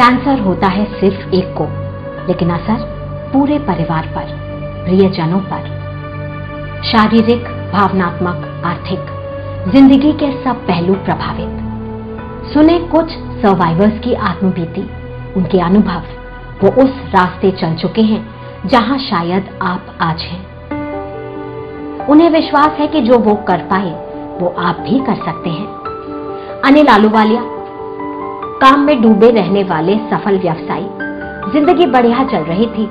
Cancer होता है सिर्फ एक को, लेकिन असर पूरे परिवार पर, प्रियजनों पर, शारीरिक, भावनात्मक, आर्थिक, जिंदगी के सब पहलू प्रभावित। सुने कुछ सर्वाइवर्स की आत्मबीती, उनके अनुभव। वो उस रास्ते चल चुके हैं जहां शायद आप आज हैं। उन्हें विश्वास है कि जो वो कर पाए वो आप भी कर सकते हैं। अनिल आलूवालिया, काम में डूबे रहने वाले सफल व्यवसायी। जिंदगी बढ़िया चल रही थी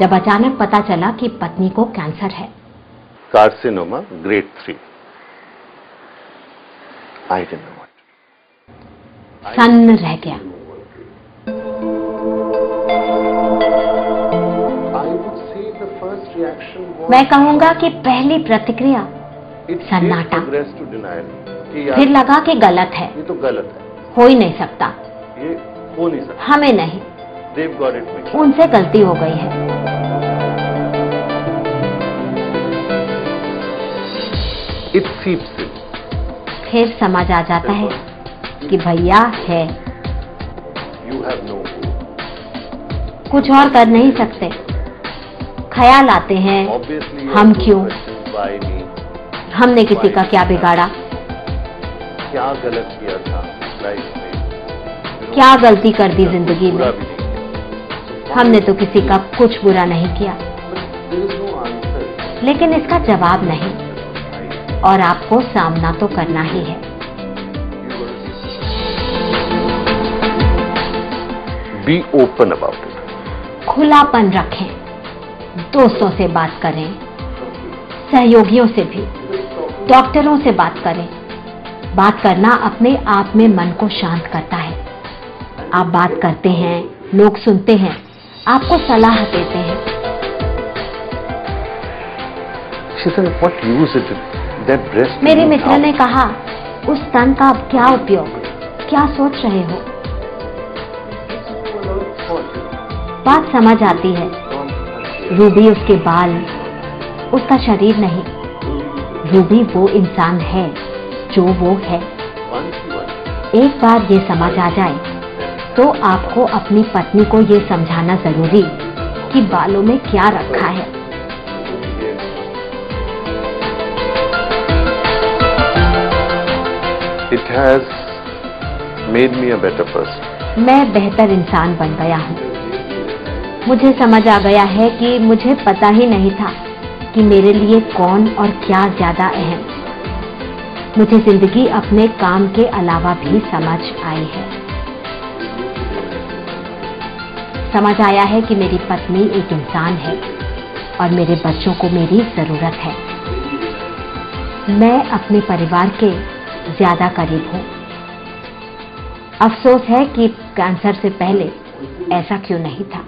जब अचानक पता चला कि पत्नी को कैंसर है, कार्सिनोमा ग्रेड 3। सन्न रह गया। मैं कहूँगा कि पहली प्रतिक्रिया सन्नाटा, फिर लगा कि गलत है, ये तो गलत है, हो ही नहीं सकता, ये हो नहीं सकता हमें, नहीं, उनसे गलती हो गई है। फिर समझ आ जाता है कि भैया है, कुछ और कर नहीं सकते। ख्याल आते हैं, हम क्यों, हमने किसी का क्या बिगाड़ा, क्या गलत किया था लाइफ में, क्या गलती कर दी जिंदगी में, हमने तो किसी का कुछ बुरा नहीं किया। लेकिन इसका जवाब नहीं, और आपको सामना तो करना ही है। Be open about it. खुलापन रखें, दोस्तों से बात करें, सहयोगियों से भी, डॉक्टरों से बात करें। बात करना अपने आप में मन को शांत करता है। आप बात करते हैं, लोग सुनते हैं, आपको सलाह देते हैं। मेरे मित्र ने कहा, उस तन का अब क्या उपयोग, क्या सोच रहे हो। बात समझ आती है। रूबी उसके बाल, उसका शरीर नहीं, रूबी वो इंसान है जो वो है। एक बार ये समझ आ जाए तो आपको अपनी पत्नी को ये समझाना जरूरी कि बालों में क्या रखा है। It has made me a better person. मैं बेहतर इंसान बन गया हूँ। मुझे समझ आ गया है कि मुझे पता ही नहीं था कि मेरे लिए कौन और क्या ज्यादा अहम। मुझे जिंदगी अपने काम के अलावा भी समझ आई है। समझ आया है कि मेरी पत्नी एक इंसान है और मेरे बच्चों को मेरी जरूरत है। मैं अपने परिवार के ज्यादा करीब हूँ। अफसोस है कि कैंसर से पहले ऐसा क्यों नहीं था।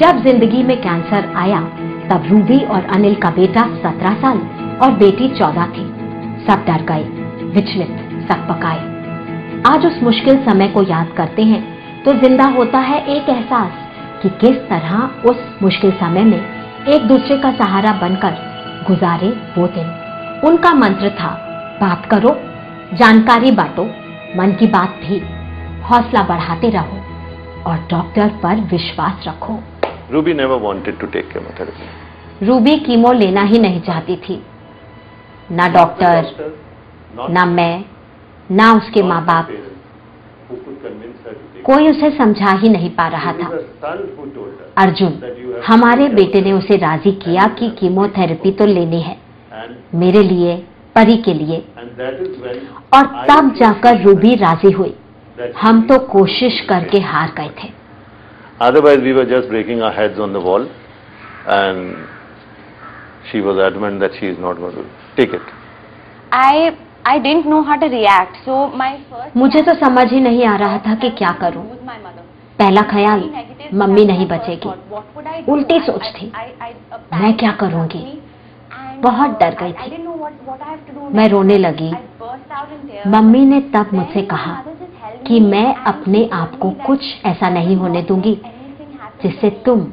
जब जिंदगी में कैंसर आया तब रूबी और अनिल का बेटा 17 साल और बेटी 14 थी। सब डर गए, विचलित, तक पकाए। आज उस मुश्किल समय को याद करते हैं तो जिंदा होता है एक एहसास कि किस तरह उस मुश्किल समय में एक दूसरे का सहारा बनकर गुजारे वो दिन। उनका मंत्र था, बात करो, जानकारी बांटो, मन की बात भी, हौसला बढ़ाते रहो और डॉक्टर पर विश्वास रखो। Ruby never wanted to take chemotherapy. Ruby chemo लेना ही नहीं चाहती थी, ना डॉक्टर, ना मैं, ना उसके माँ बाप। कोई उसे समझा ही नहीं पा रहा था। अर्जुन, हमारे बेटे ने उसे राजी किया कि कीमोथेरेपी तो लेनी है, मेरे लिए, परी के लिए। और तब जाकर रूबी राजी हुई। हम तो कोशिश करके हार गए थे। Otherwise we were just breaking our heads on the wall and she was adamant that she is not going to take it. I didn't know how to react, so my first, मुझे तो समझ ही नहीं आ रहा था कि क्या करूं। पहला ख्याल, मम्मी नहीं बचेगी। उल्टी सोच थी, मैं क्या करूंगी। बहुत डर गई थी, मैं रोने लगी। मम्मी ने तब मुझसे कहा कि मैं अपने आप को कुछ ऐसा नहीं होने दूंगी जिससे तुम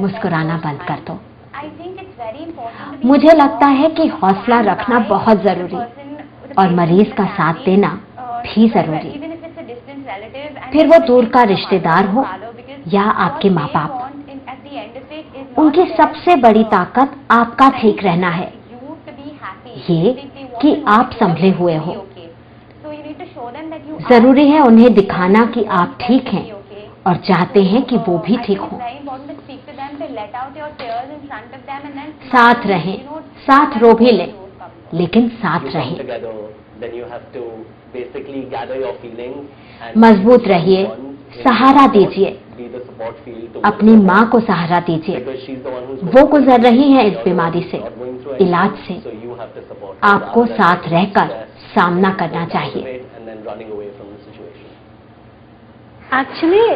मुस्कुराना बंद कर दो। मुझे लगता है कि हौसला रखना बहुत जरूरी। और मरीज का साथ देना भी जरूरी, फिर वो दूर का रिश्तेदार हो या आपके माँ बाप। उनकी सबसे बड़ी ताकत आपका ठीक रहना है, ये कि आप संभले हुए हो। जरूरी है उन्हें दिखाना कि आप ठीक हैं और चाहते हैं कि वो भी ठीक हो। साथ रहें, साथ रो भी लें, लेकिन साथ रहें। मजबूत रहिए, सहारा दीजिए, अपनी माँ को सहारा दीजिए। वो गुजर रही है इस बीमारी से, इलाज से। आपको साथ रहकर सामना करना चाहिए। Actually,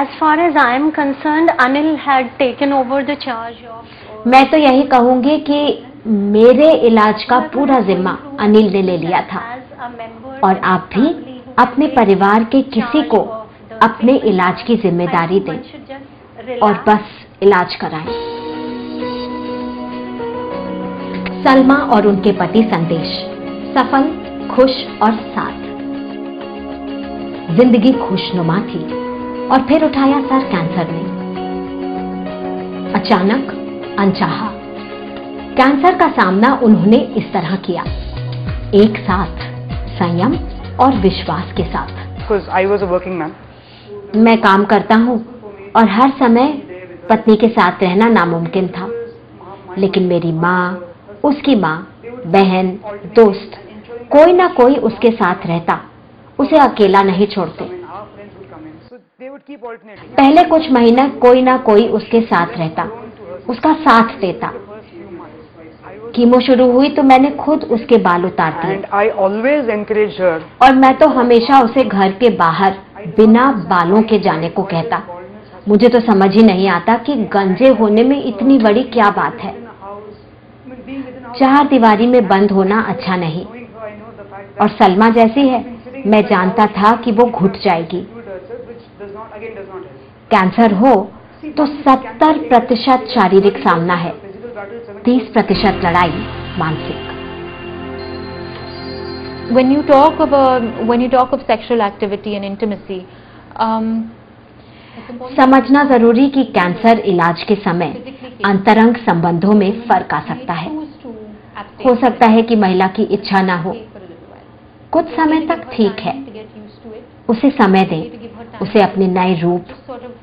as far as I am concerned, Anil had taken over the charge of. मैं तो यही कहूँगी कि मेरे इलाज का पूरा जिम्मा अनिल ने ले लिया था, और आप भी अपने परिवार के किसी को अपने इलाज की जिम्मेदारी दें और बस इलाज कराएं। सलमा और उनके पति संदेश, सफल, खुश और साथ। जिंदगी खुशनुमा थी और फिर उठाया सर कैंसर ने। अचानक, अनचाहा कैंसर का सामना उन्होंने इस तरह किया, एक साथ, संयम और विश्वास के साथ। Because I was a working man. मैं काम करता हूँ और हर समय पत्नी के साथ रहना नामुमकिन था, लेकिन मेरी माँ, उसकी माँ, बहन, दोस्त, कोई ना कोई उसके साथ रहता, उसे अकेला नहीं छोड़ते। पहले कुछ महीना कोई ना कोई उसके साथ रहता, उसका साथ देता। कीमो शुरू हुई तो मैंने खुद उसके बाल उतार दिए, और मैं तो हमेशा उसे घर के बाहर बिना बालों के जाने को कहता। मुझे तो समझ ही नहीं आता कि गंजे होने में इतनी बड़ी क्या बात है। चार दीवारी में बंद होना अच्छा नहीं, और सलमा जैसी है, मैं जानता था कि वो घुट जाएगी। कैंसर हो तो 70% शारीरिक सामना है, 30% लड़ाई मानसिक। When you talk of sexual activity and intimacy, समझना जरूरी कि कैंसर इलाज के समय अंतरंग संबंधों में फर्क आ सकता है। हो सकता है कि महिला की इच्छा ना हो, कुछ समय तक ठीक है। उसे समय दें, उसे अपने नए रूप,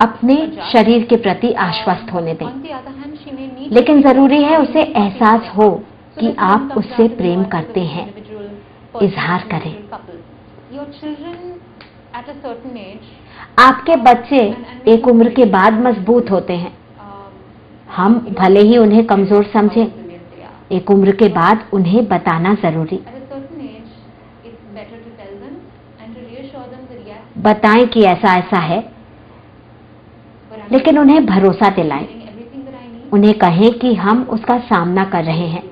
अपने शरीर के प्रति आश्वस्त होने दें। लेकिन जरूरी है उसे एहसास हो कि आप उससे प्रेम करते हैं, इजहार करें। आपके बच्चे एक उम्र के बाद मजबूत होते हैं। हम भले ही उन्हें कमजोर समझें, एक उम्र के बाद उन्हें बताना जरूरी। बताएं कि ऐसा ऐसा है, लेकिन उन्हें भरोसा दिलाएं। उन्हें कहें कि हम उसका सामना कर रहे हैं।